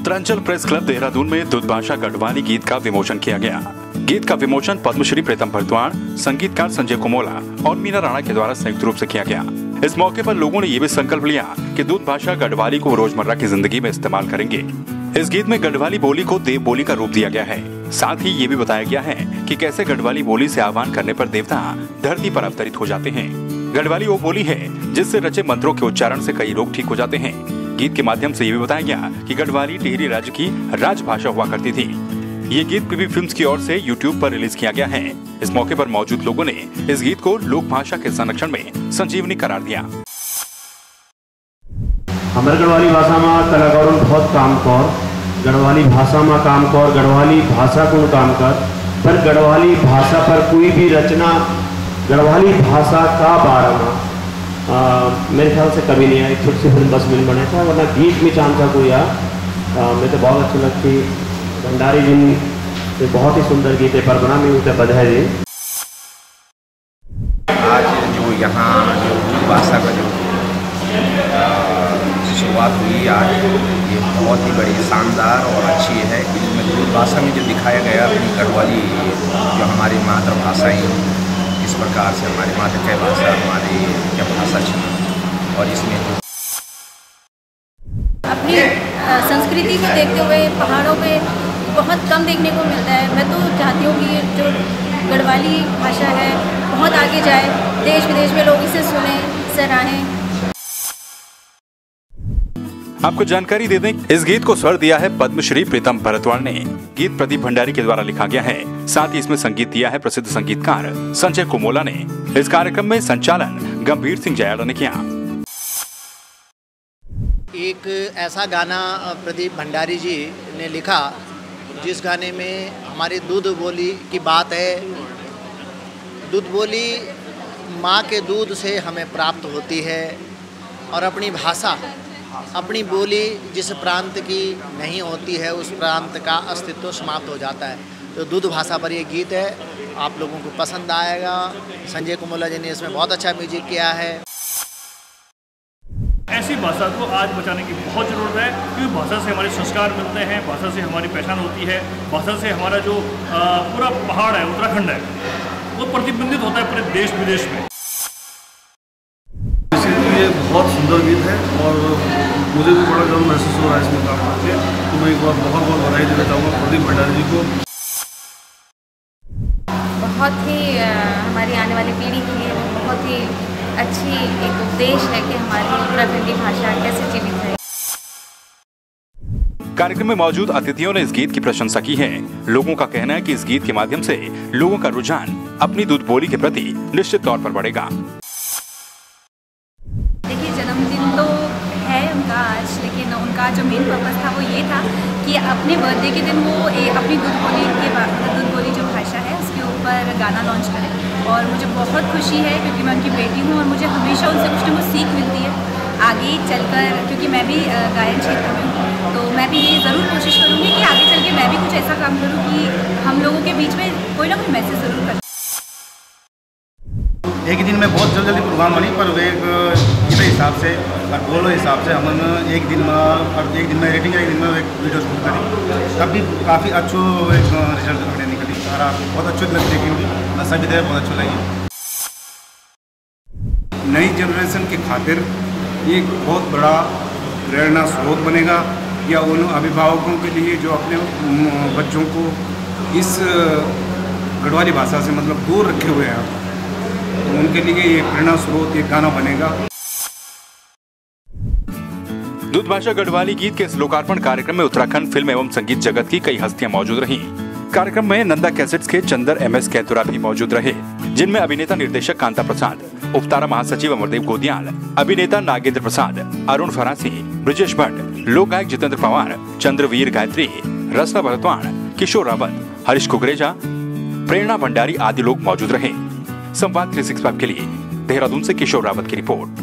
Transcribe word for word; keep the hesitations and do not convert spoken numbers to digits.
Uttaranchal press club Dehradun में दूतभाषा गढ़वाली गीत का विमोचन किया गया। गीत का विमोचन पद्मश्री प्रीतम भरतवाण, संगीतकार संजय कुमोला और मीना राणा के द्वारा संयुक्त रूप से किया गया। इस मौके पर लोगों ने ये भी संकल्प लिया कि दूतभाषा गढ़वाली को रोजमर्रा की जिंदगी में इस्तेमाल करेंगे। इस गीत में गढ़वाली बोली को देव बोली का रूप दिया गया है। साथ ही ये भी बताया गया है कि कैसे गढ़वाली बोली से आह्वान करने पर देवता धरती पर अवतरित हो जाते हैं। गढ़वाली वो बोली है जिससे रचे मंत्रों के उच्चारण से कई लोग ठीक हो जाते हैं। गीत के माध्यम से ये भी बताया गया कि गढ़वाली टिहरी राज्य की राजभाषा हुआ करती थी। ये गीत पीपी फिल्म्स की ओर से यूट्यूब पर रिलीज किया गया है। इस मौके पर मौजूद लोगों ने इस गीत को लोक भाषा के संरक्षण में संजीवनी करार दिया। हमारे गढ़वाली भाषा में कलाकारों बहुत काम कर, गढ़वाली भाषा में काम कर, गढ़वाली भाषा को काम कर, पर गढ़वाली भाषा पर कोई भी रचना गढ़वाली भाषा का बारे में मेरे ख्याल से कभी नहीं आई। छोटी सी फिल्म बस मिल बने था, वरना गीत में चांसा को या मेरे तो बहुत अच्छी लगती। भंडारी जी ने बहुत ही सुंदर गीत पर बना, मैं उनका बधाई दी। आज जो यहाँ जो भाषा का जो शुरुआत हुई आज, ये बहुत ही बड़ी शानदार और अच्छी है। इसमें जो भाषा में जो दिखाया गया अपनी गढ़वाली, जो हमारी मातृभाषाएँ इस प्रकार से हमारी मातृ भाषा हमारी क्या भाषा थी, और इसमें अपनी संस्कृति को देखते हुए पहाड़ों पे बहुत कम देखने को मिलता है। मैं तो चाहती हूँ कि जो गढ़वाली भाषा है बहुत आगे जाए, देश विदेश में लोग इसे सुने, सराहें। आपको जानकारी दे दें, इस गीत को स्वर दिया है पद्मश्री प्रीतम भरतवाण ने। गीत प्रदीप भंडारी के द्वारा लिखा गया है। साथ ही इसमें संगीत दिया है प्रसिद्ध संगीतकार संजय कुमोला ने। इस कार्यक्रम में संचालन गंभीर सिंह जयाड़ा ने किया। एक ऐसा गाना प्रदीप भंडारी जी ने लिखा जिस गाने में हमारी दूध बोली की बात है। दूध बोली माँ के दूध से हमें प्राप्त होती है और अपनी भाषा, अपनी बोली जिस प्रांत की नहीं होती है उस प्रांत का अस्तित्व समाप्त हो जाता है। तो दूध भाषा पर ये गीत है, आप लोगों को पसंद आएगा। संजय कुमोला जी ने इसमें बहुत अच्छा म्यूजिक किया है। ऐसी भाषा को आज बचाने की बहुत ज़रूरत है, क्योंकि भाषा से हमारे संस्कार मिलते हैं, भाषा से हमारी पहचान होती है, भाषा से हमारा जो पूरा पहाड़ है उत्तराखंड है वो प्रतिबिंबित होता है पूरे देश विदेश में। इसलिए बहुत सुंदर गीत है और मुझे भी बड़ा गर्व महसूस हो रहा है इसमें काम करके। तो मैं एक बार बहुत बहुत बधाई देना चाहूँगा प्रदीप भंडारी जी को। बहुत ही हमारी आने वाली पीढ़ी के लिए बहुत ही अच्छी एक उपदेश है कि हमारी उत्तराखंडी भाषा कैसे जीवित है। कार्यक्रम में मौजूद अतिथियों ने इस गीत की प्रशंसा की है। लोगों का कहना है कि इस गीत के माध्यम से लोगों का रुझान अपनी दूध बोली के प्रति निश्चित तौर पर बढ़ेगा। देखिए, जन्मदिन तो है उनका आज, लेकिन उनका जो मेन पर्पज था वो ये था कि अपने बर्थडे के दिन वो अपनी दूध बोली के दूध बोली जो भाषा है उसके ऊपर गाना लॉन्च करें। और मुझे बहुत खुशी है क्योंकि मैं उनकी बेटी हूँ और मुझे हमेशा उनसे कुछ ना कुछ सीख मिलती है आगे चलकर, क्योंकि मैं भी गायन क्षेत्र में हूँ। तो मैं भी ये ज़रूर कोशिश करूँगी कि आगे चल के मैं भी कुछ ऐसा काम करूँ कि हम लोगों के बीच में कोई ना कोई मैसेज ज़रूर कर। एक दिन में बहुत जल्दी जल्दी प्रोग्राम बनी, पर वे मेरे हिसाब से और गोल हिसाब से हमने एक दिन में और एक दिन में रेटिंग एक दिन में एक वीडियो शूट करी, तब भी काफ़ी अच्छो एक रिजल्ट हमें निकली और बहुत अच्छी लगती है, सभी तरह बहुत अच्छी लगी। नई जनरेशन की खातिर ये एक बहुत बड़ा प्रेरणा स्रोत बनेगा या उन अभिभावकों के लिए जो अपने बच्चों को इस गढ़वाली भाषा से मतलब दूर रखे हुए हैं, तो उनके लिए ये प्रेरणा स्रोत ये गाना बनेगा। दूध भाषा गढ़वाली गीत के इस लोकार्पण कार्यक्रम में उत्तराखंड फिल्म एवं संगीत जगत की कई हस्तियां मौजूद रहीं। कार्यक्रम में नंदा कैसेट्स के चंदर एम एस कैतुरा भी मौजूद रहे, जिनमें अभिनेता निर्देशक कांता प्रसाद, उपतारा महासचिव अमरदेव गोदियाल, अभिनेता नागेंद्र प्रसाद, अरुण फरासी, ब्रिजेश भट्ट, लोक गायक जितेंद्र पवार, चंद्रवीर, गायत्री रसना भरतवाण, किशोर रावत, हरीश कुकर, प्रेरणा भंडारी आदि लोग मौजूद रहे। संवाद तीन सौ पैंसठ के लिए देहरादून से किशोर रावत की रिपोर्ट।